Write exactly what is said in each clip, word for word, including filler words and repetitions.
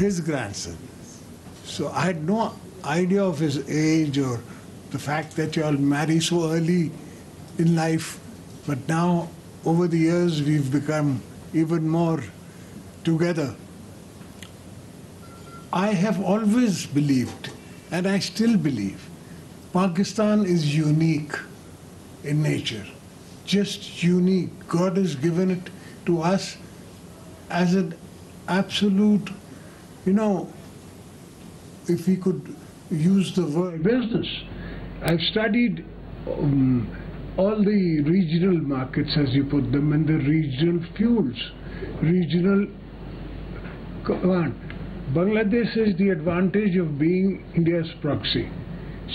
his grandson. So I had no idea of his age or the fact that you all marry so early in life. But now, over the years, we've become even more together. I have always believed, and I still believe, Pakistan is unique in nature, just unique. God has given it to us as an absolute, you know, if we could use the word business. I've studied um, all the regional markets, as you put them, and the regional fuels, regional command. Bangladesh has the advantage of being India's proxy.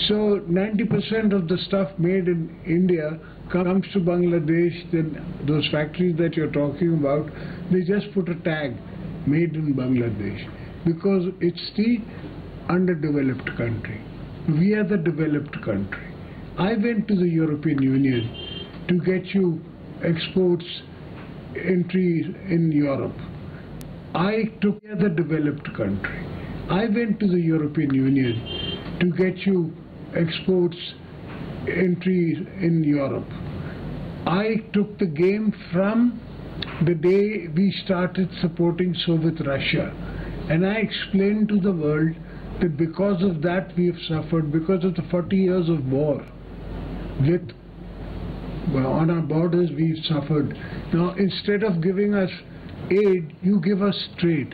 So ninety percent of the stuff made in India comes to Bangladesh. Then those factories that you're talking about, they just put a tag, made in Bangladesh, because it's the underdeveloped country. We are the developed country. I went to the European Union to get you exports entry in Europe. I took we are the developed country. I went to the European Union to get you exports entry in Europe. I took the game from the day we started supporting Soviet Russia, and I explained to the world that because of that we have suffered, because of the forty years of war with, well, on our borders we've suffered. Now instead of giving us aid, you give us trade.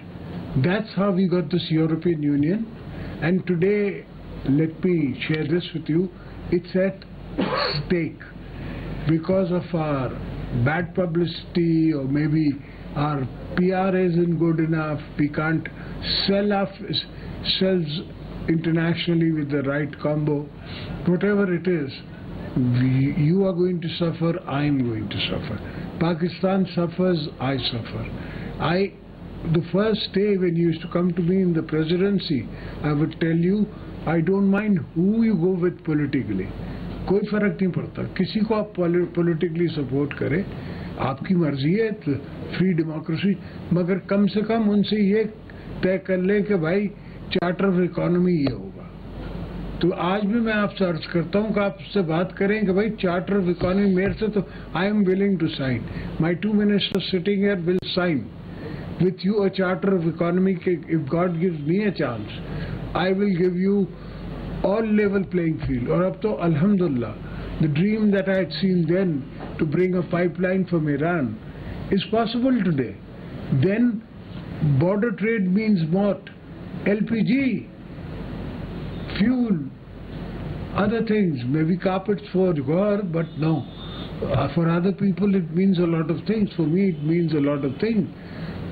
That's how we got this European Union. And today, let me share this with you, it's at stake because of our bad publicity, or maybe our P R isn't good enough, we can't sell ourselves internationally with the right combo. Whatever it is, we, you are going to suffer, I am going to suffer. Pakistan suffers, I suffer. I, the first day when you used to come to me in the presidency, I would tell you, I don't mind who you go with politically. कोई फर्क नहीं पड़ता, किसी को आप politically support करें, आपकी मर्जी है, free democracy, मगर कम से कम उनसे ये तय कर लें कि भाई Charter of Economy ये होगा. तो आज भी मैं आपसे अर्ज करता हूँ कि आपसे बात करें कि भाई Charter of Economy मेरे से तो I am willing to sign. My two ministers sitting here will sign with you a Charter of Economy. If God gives me a chance, I will give you all level playing field. Or up to Alhamdulillah, the dream that I had seen then to bring a pipeline from Iran is possible today. Then border trade means what? L P G, fuel, other things, maybe carpets for Ghar, but no. Uh, for other people it means a lot of things. For me it means a lot of things.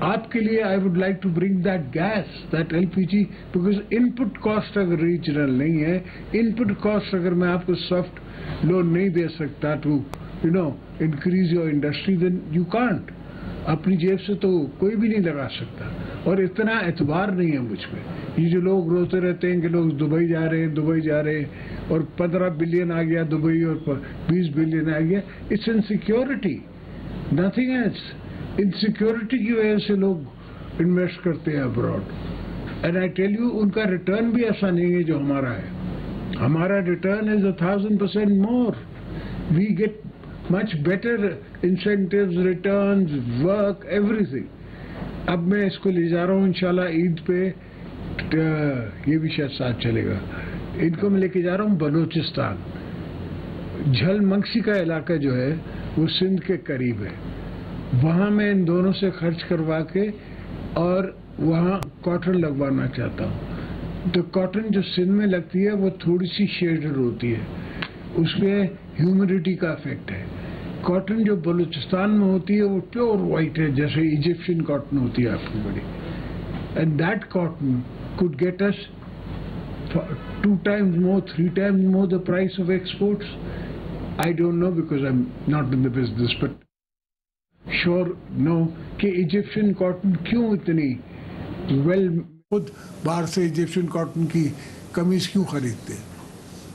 Aapke liye, I would like to bring that gas, that L P G, because input cost agar regional nahi hai, input cost agar main aapko soft loan nahi de sakta to, you know, increase your industry, then you can't. अपनी जेब से तो कोई भी नहीं लगा सकता, और इतना एतबार नहीं है मुझ पे. ये जो लोग रोते रहते हैं कि लोग दुबई जा रहे हैं, दुबई जा रहे हैं, और पंद्रह बिलियन आ गया दुबई और बीस बिलियन आ गया, it's insecurity, nothing else. Insecurity की वजह से लोग इन्वेस्ट करते हैं abroad, and I tell you उनका रिटर्न भी ऐसा नहीं है जो हमारा है. हमारा return is a thousand percent more. We get much better incentives, returns, work, everything. अब मैं इसको ले जा रहा हूँ, इंशाल्लाह ईद पे ये भी शायद साथ चलेगा. इनको मैं लेके जा रहा हूँ बलोचिस्तान, झलमंगसी का इलाका जो है वो सिंध के करीब है. वहाँ मैं इन दोनों से खर्च करवा के और वहाँ कॉटन लगवाना चाहता हूँ. तो कॉटन जो सिंध में लगती है वो थोड़ी सी शेडेड होती है, उसमें ह्यूमिडिटी का इफेक्ट है. कॉटन जो बलूचिस्तान में होती है वो प्योर वाइट है, जैसे इजिप्शियन कॉटन होती है आपकी बड़ी. And that cotton could get us two times more, three times more the price of exports. I don't know because I am not in the business, but sure know कि Egyptian cotton क्यों इतनी well. खुद बाहर से Egyptian cotton की कमीज क्यों खरीदते हैं?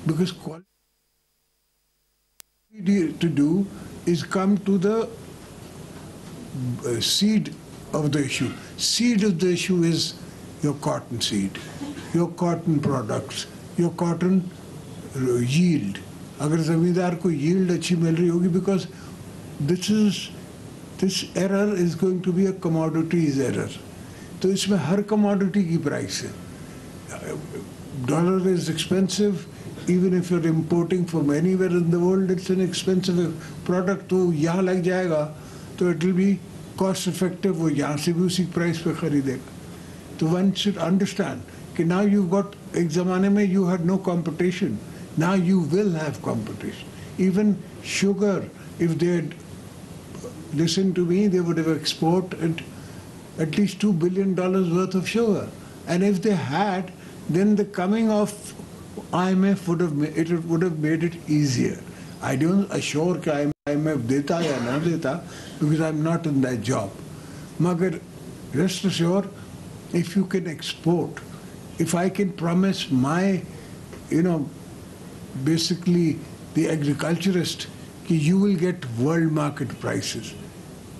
Because to do is come to the seed of the issue. Seed of the issue is your cotton seed, your cotton products, your cotton yield. अगर ज़मींदार को yield अच्छी मिल रही होगी because this is this error is going to be a commodities error. तो इसमें हर commodity की price है. Dollar is expensive. Even if you're importing from anywhere in the world, it's an expensive product. तो यहाँ लग जाएगा, तो it will be cost effective. वो यहाँ से भी उसी price पे खरीदेगा. तो one should understand कि now you've got एक ज़माने में you had no competition. Now you will have competition. Even sugar, if they had listened to me, they would have exported at least two billion dollars worth of sugar. And if they had, then the coming of I M F would have made, it would have made it easier. I don't assure that I M F deta ya na deta because I'm not in that job. Magar rest assured, if you can export, if I can promise my, you know, basically the agriculturist that you will get world market prices,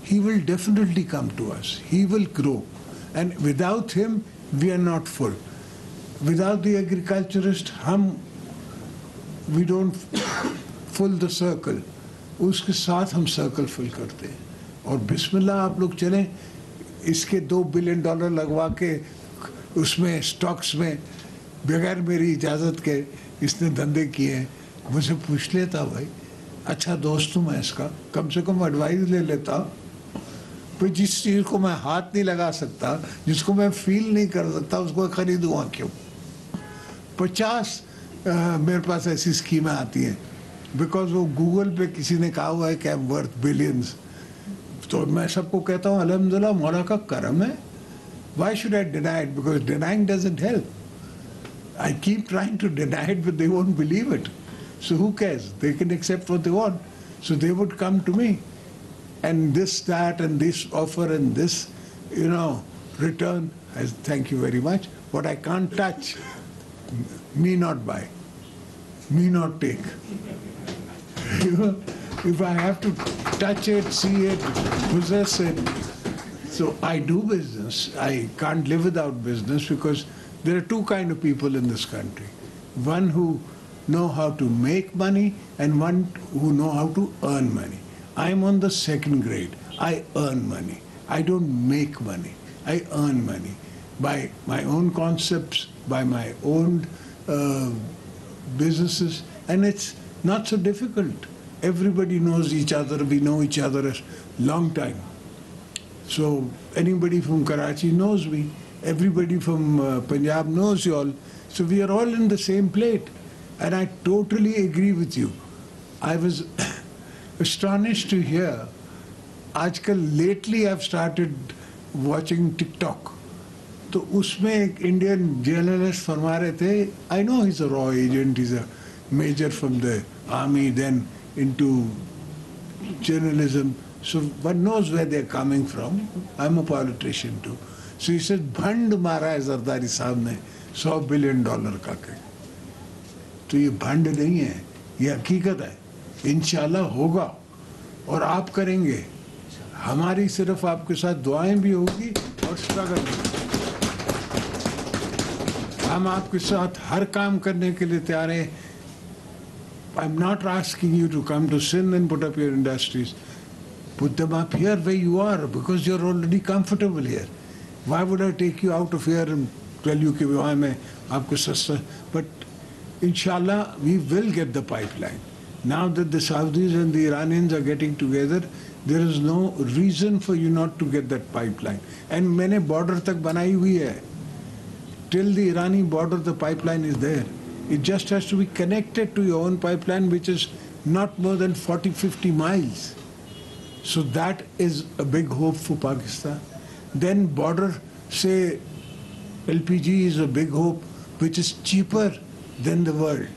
he will definitely come to us. He will grow, and without him, we are not full. Without the agriculturist, hum, we don't fill the circle. उसके साथ हम circle fill करते हैं. और बिस्मिल्लाह आप लोग चलें, इसके दो billion dollar लगवा के उसमें stocks में बगैर मेरी इजाजत के इसने धंधे किए हैं. मुझे पूछ लेता भाई, अच्छा दोस्त हूँ मैं इसका, कम से कम advice ले लेता. पर जिस चीज़ को मैं हाथ नहीं लगा सकता, जिसको मैं feel नहीं कर सकता, उसको खरीदूँगा क्यों? पचास मेरे पास ऐसी स्कीमें आती हैं, because वो Google पे किसी ने कहा हुआ है कि I'm worth billions, तो मैं सबको कहता हूँ अल्हम्दुलिल्लाह मौला का करम है. Why should I deny it? Because denying doesn't help. I keep trying to deny it, but they won't believe it. So who cares? They can accept what they want. So they would come to me, and this, that, and this offer, and this, you know, return. I thank you very much. What I can't touch, me not buy, me not take. You know, if I have to touch it, see it, possess it. So I do business. I can't live without business because there are two kind of people in this country. One who know how to make money and one who know how to earn money. I'm on the second grade. I earn money. I don't make money. I earn money by my own concepts, by my own uh, businesses, and it's not so difficult. Everybody knows each other. We know each other a long time. So anybody from Karachi knows me. Everybody from uh, Punjab knows you all. So we are all in the same plate. And I totally agree with you. I was astonished to hear, आजकल lately I've started watching TikTok. तो उसमें एक Indian journalist फरमा रहे थे, I know he's a RAW agent, he's a major from the army, then into journalism. So one knows where they're coming from. I'm a politician too. So he said, भंड मारा है जरदारी साहब ने सौ billion dollar का के. तो ये भंड नहीं है, ये हकीकत है. इंशाल्लाह होगा और आप करेंगे. हमारी सिर्फ आपके साथ दुआएं भी होगी और स्ट्रगल भी. हम आपके साथ हर काम करने के लिए तैयार हैं. I am not asking you to come to Sindh and put up your industries. Put them up here where you are because you are already comfortable here. Why would I take you out of here and tell you कि वहाँ मैं आपको सस्ता. But इंशाल्लाह we will get the pipeline. Now that the Saudis and the Iranians are getting together, there is no reason for you not to get that pipeline. And मैंने border तक बनाई हुई है. Till the Irani border, the pipeline is there. It just has to be connected to your own pipeline, which is not more than forty, fifty miles. So that is a big hope for Pakistan. Then border से L P G is a big hope, which is cheaper than the world.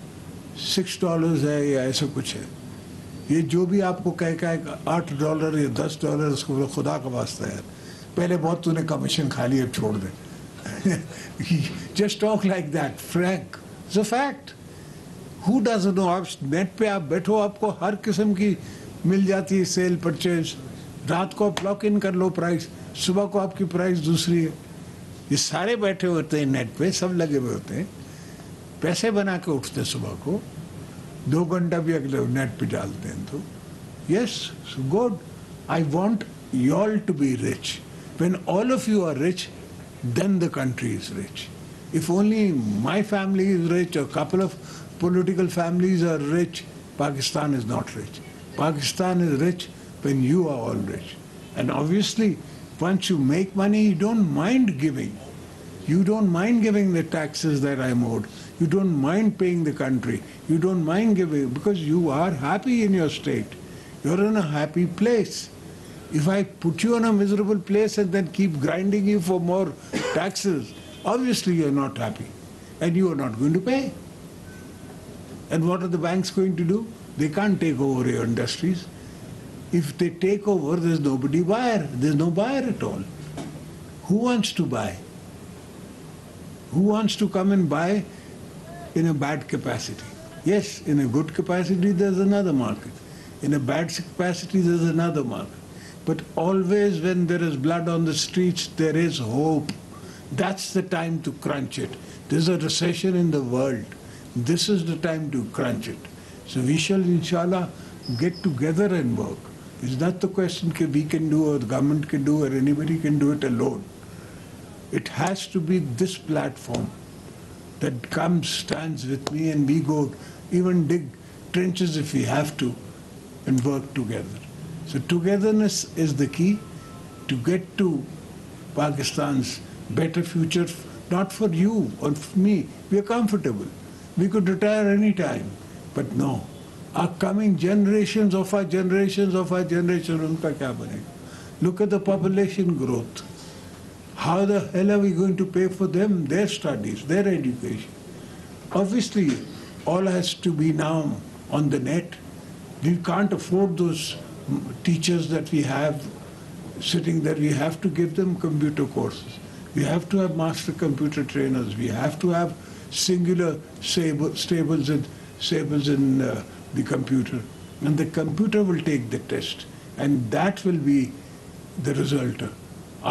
Six dollars है या ऐसा कुछ है. ये जो भी आपको कह का है आठ डॉलर या दस डॉलर उसको बोलो खुदा का वास्ता है, पहले बहुत तूने कमीशन खा ली, अब छोड़ दे. Just talk like that, frank, it's a fact. Who doesn't know. आप नेट पे आप बैठो, आपको हर किस्म की मिल जाती है सेल परचेज. रात को आप लॉक इन कर लो प्राइस, सुबह को आपकी प्राइस दूसरी है. ये सारे बैठे होते हैं नेट पे, सब लगे हुए होते हैं, पैसे बना के उठते सुबह को, दो घंटा भी अगले नेट पे डालते हैं। तो yes good, I want you all to be rich. When all of you are rich, then the country is rich. If only my family is rich, और couple of political families are rich, Pakistan is not rich. Pakistan is rich when you are all rich. And obviously, once you make money, you don't mind giving. You don't mind giving the taxes that I'm owed. You don't mind paying the country. You don't mind giving, because you are happy in your state. You're in a happy place. If I put you in a miserable place and then keep grinding you for more taxes, obviously you're not happy. And you are not going to pay. And what are the banks going to do? They can't take over your industries. If they take over, there's nobody buyer. There's no buyer at all. Who wants to buy? Who wants to come and buy in a bad capacity? Yes, in a good capacity, there's another market. In a bad capacity, there's another market. But always when there is blood on the streets, there is hope. That's the time to crunch it. There's a recession in the world. This is the time to crunch it. So we shall, inshallah, get together and work. It's not the question that we can do, or the government can do, or anybody can do it alone. It has to be this platform that comes, stands with me, and we go even dig trenches if we have to, and work together. So togetherness is the key to get to Pakistan's better future, not for you or for me. We are comfortable. We could retire any time, but no. Our coming generations of our generations of our generations, unka kya banega? Look at the population growth. How the hell are we going to pay for them, their studies, their education? Obviously, all has to be now on the net. We can't afford those teachers that we have sitting there. We have to give them computer courses. We have to have master computer trainers. We have to have singular stables and stables in uh, the computer, and the computer will take the test, and that will be the result.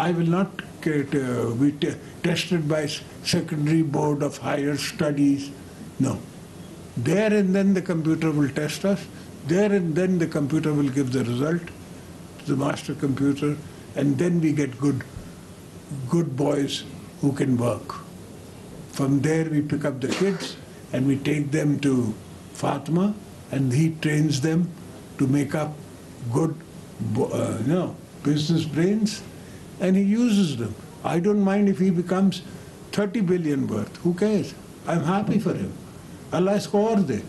I will not get, uh, be t tested by secondary board of higher studies. No, there and then the computer will test us. There and then the computer will give the result to the master computer, and then we get good, good boys who can work. From there, we pick up the kids and we take them to Fatima, and he trains them to make up good uh, you know, business brains, and he uses them. I don't mind if he becomes thirty billion worth. Who cares? I'm happy for him. Allah is kordi.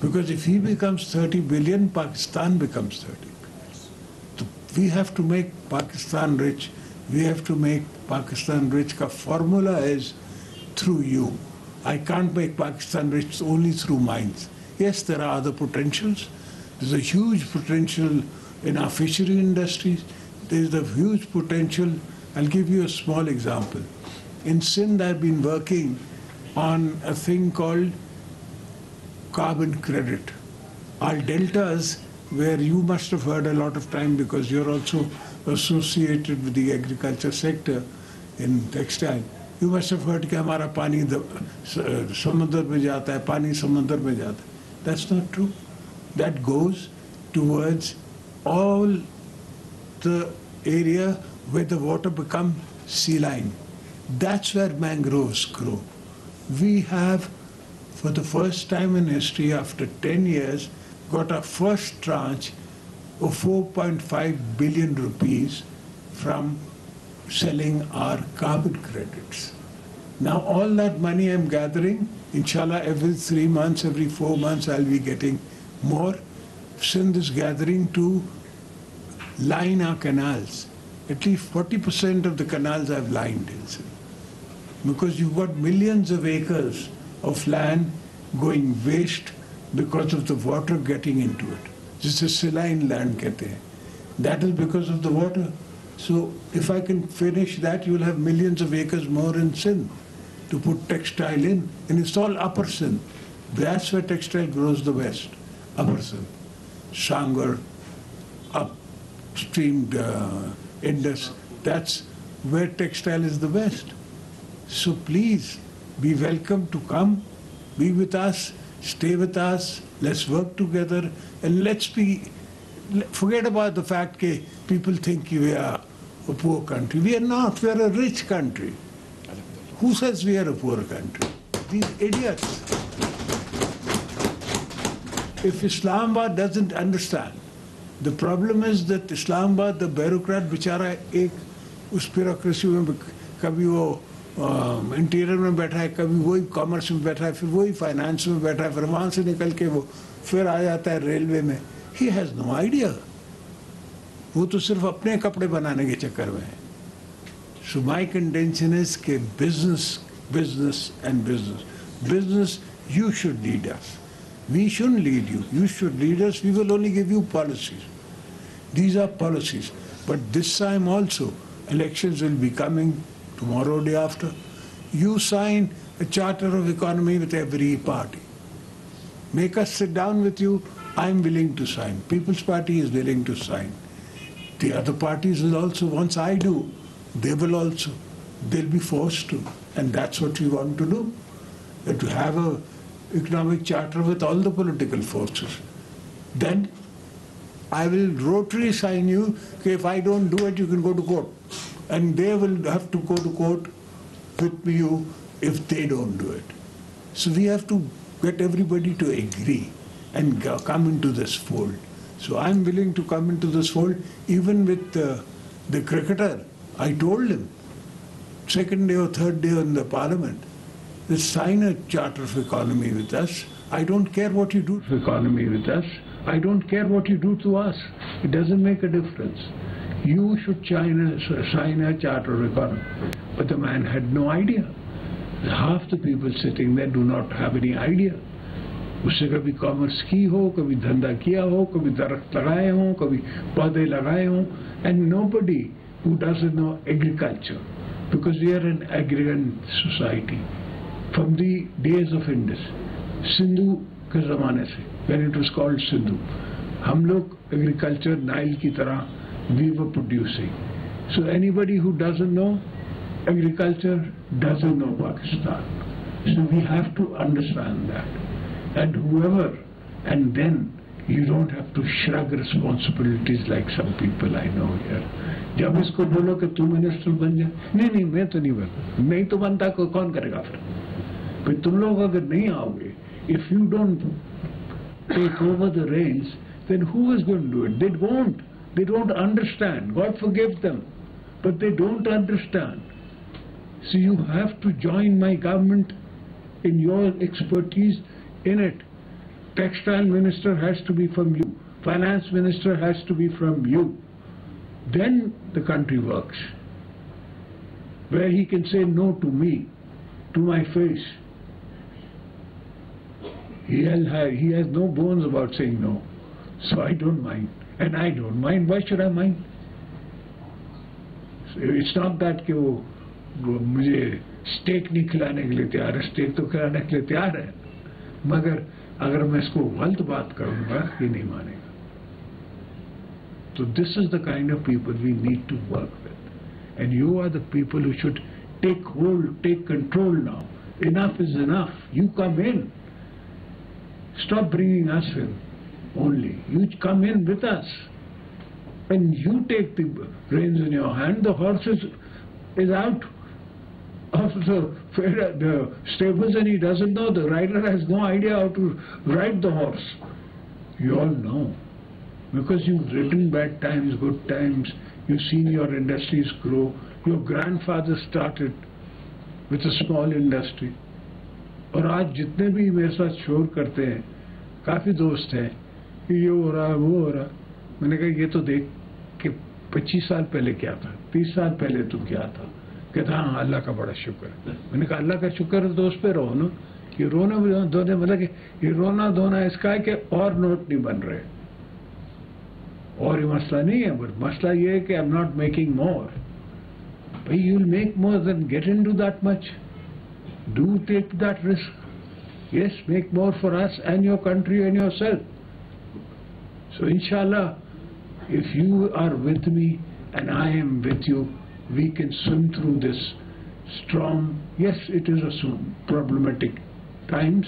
Because if he becomes thirty billion, Pakistan becomes thirty billion. So we have to make Pakistan rich. We have to make Pakistan rich. The formula is through you. I can't make Pakistan rich only through mines. Yes, there are other potentials. There's a huge potential in our fishery industries. There's a huge potential. I'll give you a small example. In Sindh, I've been working on a thing called carbon credit. Our deltas, where you must have heard a lot of time because you're also associated with the agriculture sector in textile, you must have heard that our water goes to the sea, water goes to the sea. That's not true. That goes towards all the area where the water becomes sea line. That's where mangroves grow. We have, for the first time in history, after ten years, got our first tranche of four point five billion rupees from selling our carbon credits. Now all that money I'm gathering, inshallah, every three months, every four months, I'll be getting more. Sindh is gathering to line our canals. At least forty percent of the canals I've lined in Sindh. Because you've got millions of acres of land going waste because of the water getting into it. This is saline land, kehte hai. That is because of the water. So if I can finish that, you will have millions of acres more in Sindh to put textile in. And it's all upper Sindh. That's where textile grows the best. Upper Sindh. Sangar, upstream uh, Indus. That's where textile is the best. So please be welcome to come, be with us, stay with us, let's work together, and let's be, forget about the fact that people think we are a poor country. We are not, we are a rich country. Who says we are a poor country? These idiots. If Islamabad doesn't understand, the problem is that Islamabad, the bureaucrat, bichara, ek us bureaucracy mein kabhi wo interior में बैठा है, कभी वही commerce में बैठा है, फिर वही फाइनेंस में बैठा है, फिर वहाँ से निकल के वो फिर आ जाता है रेलवे में. He has no idea. वो तो सिर्फ अपने कपड़े बनाने के चक्कर में है. सो माई कंटेंशन इज के business business and business business you should lead us. We should lead you. You should lead us. We will only give you policies. These are policies. But this time also elections will be coming. Tomorrow, day after, you sign a Charter of Economy with every party. Make us sit down with you. I'm willing to sign. People's Party is willing to sign. The other parties will also, once I do, they will also. They'll be forced to. And that's what we want to do, that to have an economic charter with all the political forces. Then I will rotary sign you. Okay, if I don't do it, you can go to court. And they will have to go to court with you if they don't do it. So we have to get everybody to agree and come into this fold. So I'm willing to come into this fold. Even with uh, the cricketer, I told him, second day or third day in the parliament, they sign a Charter of Economy with us. I don't care what you do to economy with us. I don't care what you do to us. It doesn't make a difference. You should China, sign a Charter of Economy. But the man had no idea. Half the people sitting there do not have any idea. उससे कभी commerce की हो, कभी धंधा किया हो, कभी दरख्त लगाए हो, कभी पौधे लगाए हो, and nobody who doesn't know agriculture, because we are an agrarian society from the days of Indus, Sindhu के ज़माने से, when it was called Sindhu. हम लोग agriculture Nile की तरह we were producing. So anybody who doesn't know agriculture doesn't know Pakistan. So we have to understand that. And whoever, and then you don't have to shrug responsibilities like some people I know here. जब इसको बोलो कि तू minister बन जाए, नहीं नहीं मैं तो नहीं बनता, नहीं तो बनता को कौन करेगा फिर? फिर तुम लोग अगर नहीं आओगे, if you don't take over the reins, then who is going to do it? They won't. They don't understand. God forgive them. But they don't understand. So you have to join my government in your expertise in it. Textile minister has to be from you. Finance minister has to be from you. Then the country works. Where he can say no to me, to my face. He has no bones about saying no. So I don't mind. And I don't mind. Why should I mind? It's not that कि वो मुझे steak नहीं खिलाने के लिए तैयार है, steak तो खिलाने के लिए तैयार है, मगर अगर मैं इसको गलत बात करूँगा ये नहीं मानेगा. So this is the kind of people we need to work with, and you are the people who should take hold, take control now. Enough is enough. You come in. Stop bringing us in. Only. You come in with us. When you take the reins in your hand, the horse is, is out of the, the stables and he doesn't know. The rider has no idea how to ride the horse. You all know. Because you've written bad times, good times. You've seen your industries grow. Your grandfather started with a small industry. और आज जितने भी मेरे साथ शोर करते हैं, काफी दोस्त हैं. ये हो रहा वो हो रहा. मैंने कहा ये तो देख कि पच्चीस साल पहले क्या था, तीस साल पहले तुम क्या था. कहता हाँ अल्लाह का बड़ा शुक्र है. मैंने कहा अल्लाह का शुक्र है तो उस पर रहो ना. ये रोना धोने मतलब कि ये रोना धोना इसका है कि और नोट नहीं बन रहे. और ये मसला नहीं है, बट मसला ये है कि I am not making more. भाई you will make more then get in to that much. Do take that risk. Yes make more for us and your country and yourself. So inshallah, if you are with me and I am with you, we can swim through this storm. Yes, it is a some problematic times.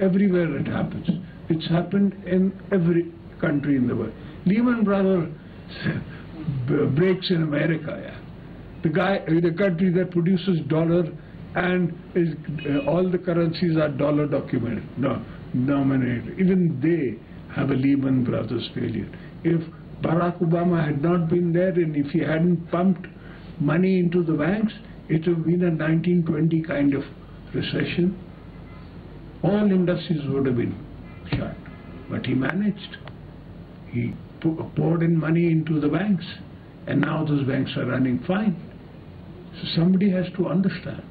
Everywhere it happens. It's happened in every country in the world. Lehman Brothers breaks in America. Yeah. The guy, the country that produces dollar and is, uh, all the currencies are dollar documented, no, denominated. Even they have a Lehman Brothers failure. If Barack Obama had not been there and if he hadn't pumped money into the banks, it would have been a nineteen twenty kind of recession. All industries would have been shut. But he managed. He poured in money into the banks, and now those banks are running fine. So somebody has to understand.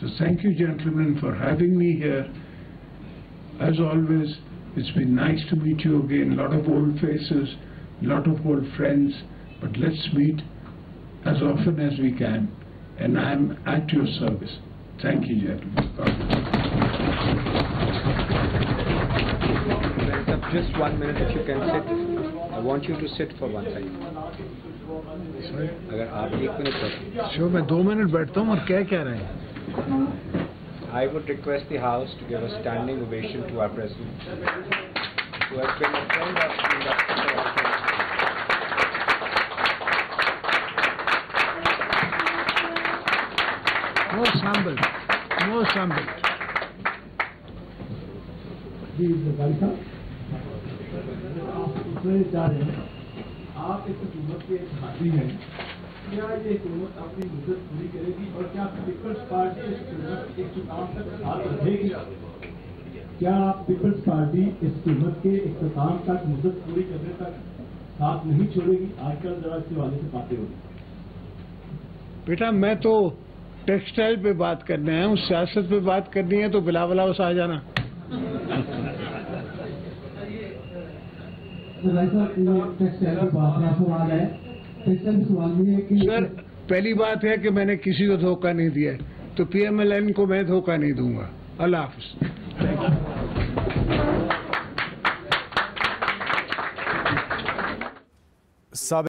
So thank you, gentlemen, for having me here. As always, it's been nice to meet you again. A lot of old faces, a lot of old friends, but let's meet as often as we can. And I'm at your service. Thank you, gentlemen. There's up just one minute if you can sit. I want you to sit for one second. Sorry? Agar aap ek minute sir. Sure, main do minute baithta hoon aur kya kya rahe hain. I would request the House to give a standing ovation to our President, who has been a friend of the industry for our country. Most humbled, most humbled. He is the welcome. Sir, क्या ये कीमत अपनी मुद्दत पूरी करेगी और क्या peoples party इस कीमत एक चुनाव तक हाथ रखेगी? क्या पीपल्स पार्टी इस कीमत के एक चुनाव तक मुद्दत पूरी करने तक साथ नहीं छोड़ेगी? आजकल जरा से वाले से बातें होगी। बेटा मैं तो टेक्सटाइल पे बात करने हैं, उस सियासत पे बात करनी है तो बिलावलाव से आ जाना। राइट सर, पहली बात है कि मैंने किसी को धोखा नहीं दिया है, तो पीएमएलएन को मैं धोखा नहीं दूंगा। अल्लाह हाफ़िज़।